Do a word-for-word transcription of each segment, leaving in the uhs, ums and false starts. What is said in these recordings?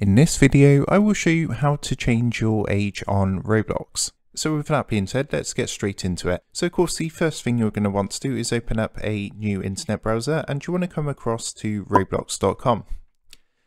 In this video, I will show you how to change your age on Roblox. So with that being said, let's get straight into it. So of course, the first thing you're going to want to do is open up a new internet browser and you want to come across to roblox dot com.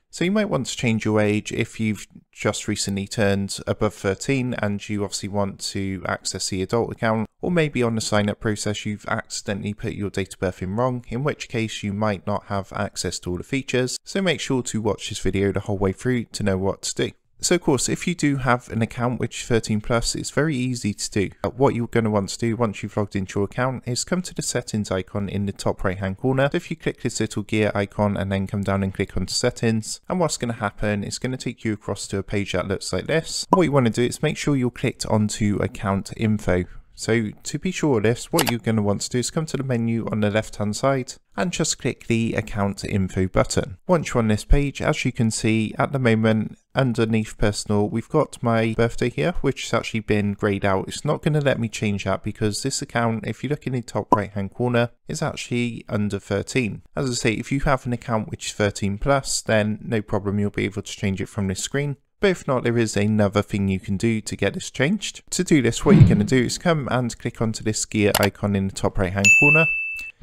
So you might want to change your age if you've just recently turned above thirteen and you obviously want to access the adult account, or maybe on the sign up process you've accidentally put your date of birth in wrong, in which case you might not have access to all the features. So make sure to watch this video the whole way through to know what to do. So of course, if you do have an account which is thirteen plus, it's very easy to do. What you're going to want to do once you've logged into your account is come to the settings icon in the top right hand corner. So if you click this little gear icon and then come down and click on settings, and what's going to happen is going to take you across to a page that looks like this. What you want to do is make sure you're clicked onto account info. So to be sure of this, what you're going to want to do is come to the menu on the left hand side and just click the account info button. Once you're on this page, as you can see at the moment, underneath personal, we've got my birthday here, which has actually been greyed out. It's not going to let me change that because this account, if you look in the top right hand corner, is actually under thirteen. As I say, if you have an account which is thirteen plus, then no problem, you'll be able to change it from this screen. But if not, there is another thing you can do to get this changed. To do this, what you're going to do is come and click onto this gear icon in the top right hand corner,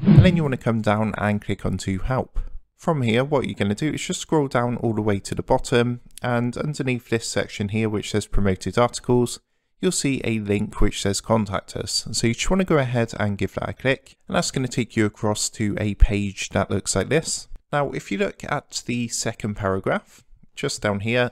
and then you want to come down and click onto help. From here, what you're going to do is just scroll down all the way to the bottom, and underneath this section here which says promoted articles, you'll see a link which says contact us. So you just want to go ahead and give that a click, and that's going to take you across to a page that looks like this. Now if you look at the second paragraph just down here,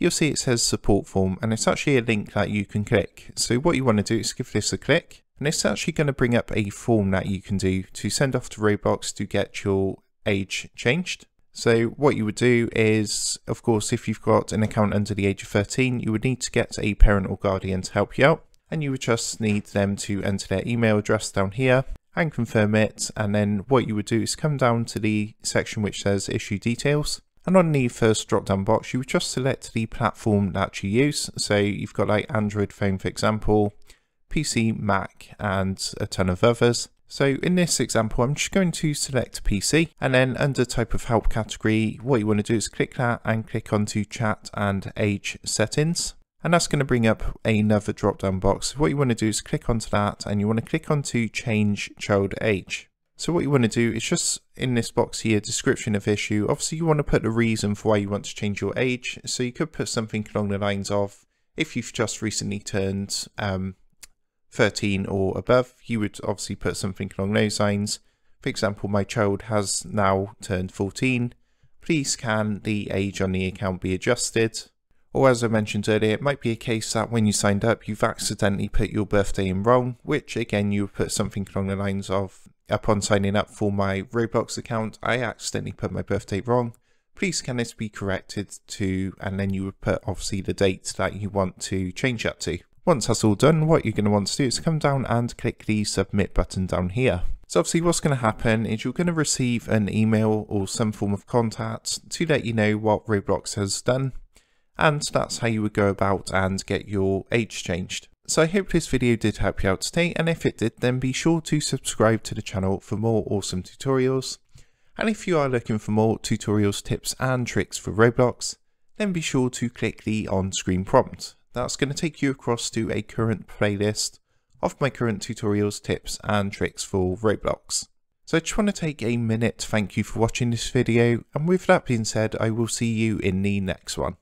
you'll see it says support form, and it's actually a link that you can click. So what you want to do is give this a click, and it's actually going to bring up a form that you can do to send off to Roblox to get your age changed. So what you would do is, of course, if you've got an account under the age of thirteen, you would need to get a parent or guardian to help you out, and you would just need them to enter their email address down here and confirm it. And then what you would do is come down to the section which says issue details, and on the first drop down box you would just select the platform that you use. So you've got like Android phone, for example, P C, Mac, and a ton of others. So in this example, I'm just going to select P C, and then under type of help category, what you want to do is click that and click onto chat and age settings. And that's going to bring up another drop down box. What you want to do is click onto that, and you want to click onto change child age. So what you want to do is just in this box here, description of issue, obviously you want to put the reason for why you want to change your age. So you could put something along the lines of, if you've just recently turned um, thirteen or above, you would obviously put something along those lines. For example, my child has now turned fourteen, please can the age on the account be adjusted? Or as I mentioned earlier, it might be a case that when you signed up you've accidentally put your birthday in wrong, which again you would put something along the lines of, upon signing up for my Roblox account I accidentally put my birthday wrong, please can this be corrected to, and then you would put obviously the date that you want to change that to. Once that's all done, what you're going to want to do is come down and click the submit button down here. So obviously what's going to happen is you're going to receive an email or some form of contact to let you know what Roblox has done, and that's how you would go about and get your age changed. So I hope this video did help you out today, and if it did, then be sure to subscribe to the channel for more awesome tutorials. And if you are looking for more tutorials, tips and tricks for Roblox, then be sure to click the on-screen prompt. That's going to take you across to a current playlist of my current tutorials, tips and tricks for Roblox. So I just want to take a minute to thank you for watching this video, and with that being said, I will see you in the next one.